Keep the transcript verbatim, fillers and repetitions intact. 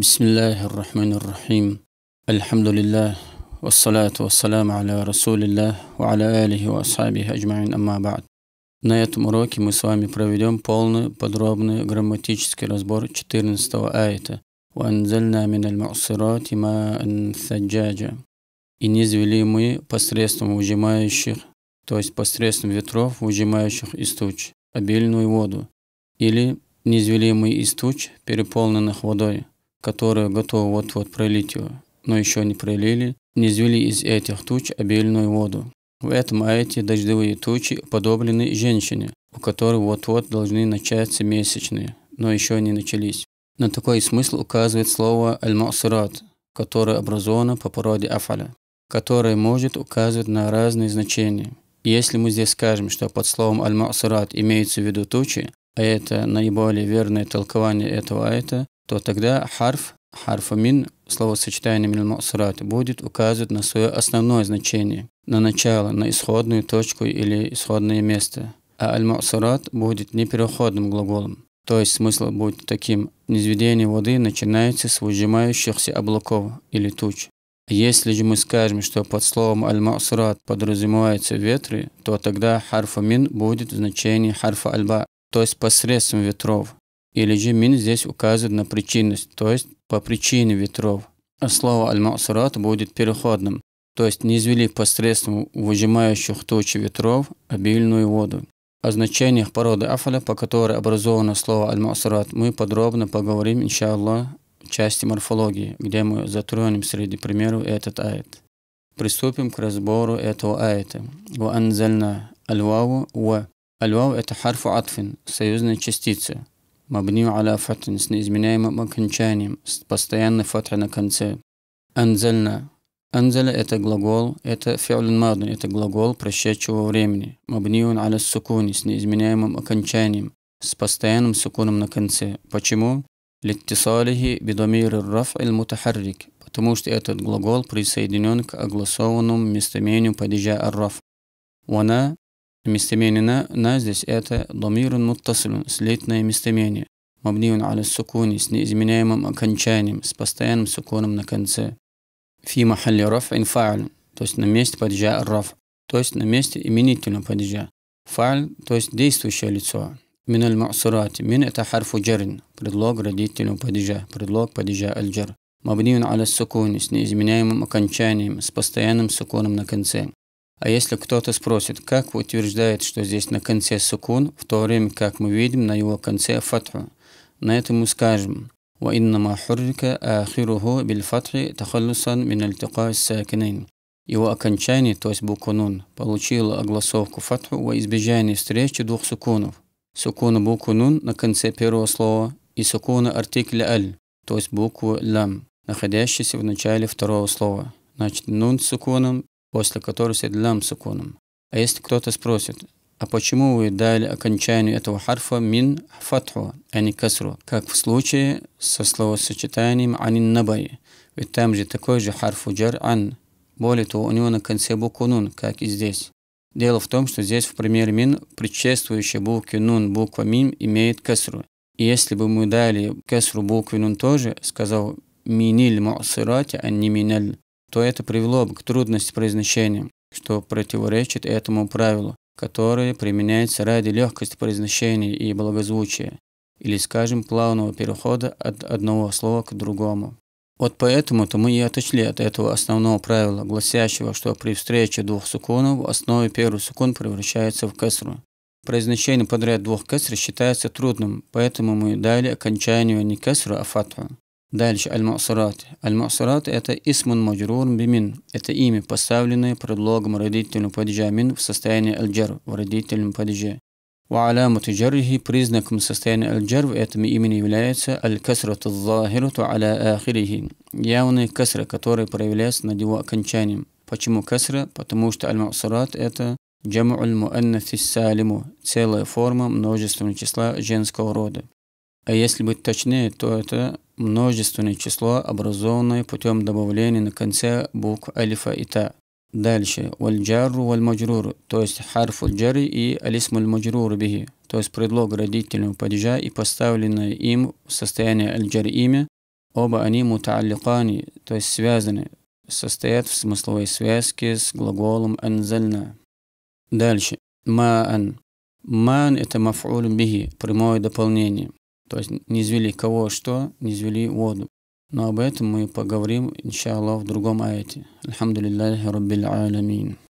Бисмиллахи р-Рахмани р-Рахим. Альхамдулиллах. Вассалату вассаламу аля Расулиллах, ва аля алихи ва асхабихи аджмаин, амма ба'д. На этом уроке мы с вами проведем полный, подробный грамматический разбор четырнадцатого аэта. «Ва анзальна мин аль-Маусарат маан саджаджа». «И низвели мы посредством выжимающих, то есть посредством ветров, выжимающих из туч, обильную воду». Или «низвели мы из туч, переполненных водой, которая готова вот-вот пролить его, но еще не пролили, низвели из этих туч обильную воду». В этом аэте дождевые тучи уподоблены женщине, у которой вот-вот должны начаться месячные, но еще не начались. На такой смысл указывает слово «аль-масурат», которое образовано по породе Афаля, которое может указывать на разные значения. Если мы здесь скажем, что под словом «аль-масурат» имеется в виду тучи, а это наиболее верное толкование этого аэта, то тогда харф, харфамин, словосочетание мин аль-масурат, будет указывать на свое основное значение, на начало, на исходную точку или исходное место, а аль-масурат будет непереходным глаголом, то есть смысл будет таким: низведение воды начинается с выжимающихся облаков или туч. Если же мы скажем, что под словом аль-масурат подразумеваются ветры, то тогда харфа мин будет в значении харфа альба, то есть посредством ветров. Или же мин здесь указывает на причинность, то есть по причине ветров. А слово аль-масурат будет переходным, то есть низвели посредством выжимающих тучи ветров обильную воду. О значениях породы афаля, по которой образовано слово аль-масурат, мы подробно поговорим, иншаллах, в части морфологии, где мы затронем среди примеров этот аэт. Приступим к разбору этого аэта. Ва анзальна аль-вау ва. Аль-Вау – это харфу атфин, союзная частица. Мабниун аля фартани, с неизменяемым окончанием, с постоянной фатхой на конце. Анзальна. Анзаля – это глагол, это феолин мадрин, это глагол прошедшего времени. Мабниун аля сукуни, с неизменяемым окончанием, с постоянным сукуном на конце. Почему? Летти солиги бедомир рраф альмутахаррик. Потому что этот глагол присоединен к огласованному местоимению падижа рраф. Вона. Местоимение на, на здесь это думирун муттасыль, слитное местоимение. Мабниун аля сукуни, с неизменяемым окончанием, с постоянным сукуном на конце. Фи махалли раф'ин фа'ль, то есть на месте падижа раф, то есть на месте именительного падижа. Фа'ль, то есть действующее лицо. Мин аль-масурат. Мин это харфу джарин, предлог родительного падижа, предлог падижа аль-джар. Мабниун аля сукуни, с неизменяемым окончанием, с постоянным сукуном на конце. А если кто-то спросит, как вы утверждаете, что здесь на конце сукун, в то время как мы видим на его конце фатху, на это мы скажем: «Ваиннама хуррика ахируху бильфатхи тахаллусан мин альтиқа ссакинин». Его окончание, то есть буква нун, получило огласовку фатху во избежание встречи двух сукунов. Сукуна буквы нун на конце первого слова и сукуна артикля аль, то есть букву лам, находящейся в начале второго слова. Значит, нун с сукуном, после которого сидит лам сукуном. А если кто-то спросит, а почему вы дали окончанию этого харфа мин фатху, а не касру, как в случае со словосочетанием анин набай, ведь там же такой же харфу джар ан, более того, у него на конце буква нун, как и здесь. Дело в том, что здесь в примере мин предшествующая букве нун буква мим имеет касру. И если бы мы дали касру букве нун тоже, сказал миниль маусирати, а не миналь, то это привело бы к трудности произношения, что противоречит этому правилу, которое применяется ради легкости произношения и благозвучия, или, скажем, плавного перехода от одного слова к другому. Вот поэтому-то мы и отошли от этого основного правила, гласящего, что при встрече двух сукунов в основе первый сукун превращается в кэсру. Произношение подряд двух кэср считается трудным, поэтому мы дали окончанию не кэсру, а фатху. Дальше аль-масурат. Аль-масурат – это исмун маджрурун бимин. Это имя, поставленное предлогом родительного падежа мин в состоянии аль-джар, в родительном падеже. Ва алямату джаррихи, признаком состояния аль-джар в этом имени является аль-касрату з-захирату аля ахирихи. Явная касра, которая проявляется над его окончанием. Почему касра? Потому что аль-масурат – это джаму аль-муаннафи салиму, целая форма множественного числа женского рода. А если быть точнее, то это множественное число, образованное путем добавления на конце букв алифа и та. Дальше. Валь-джарру валь-маджрур, то есть харфу джари и алисму аль-маджрур бихи, то есть предлог родительного падежа и поставленное им в состояние аль-джари имя, Оба они мутаалликани, то есть связаны, состоят в смысловой связке с глаголом «анзальна». Дальше. «Маан». «Маан» — это «маф'уль бихи», прямое дополнение. То есть низвели кого что, низвели воду. Но об этом мы поговорим, иншаллах, в другом аяте. Алхамдулиллахи раббиль аламин.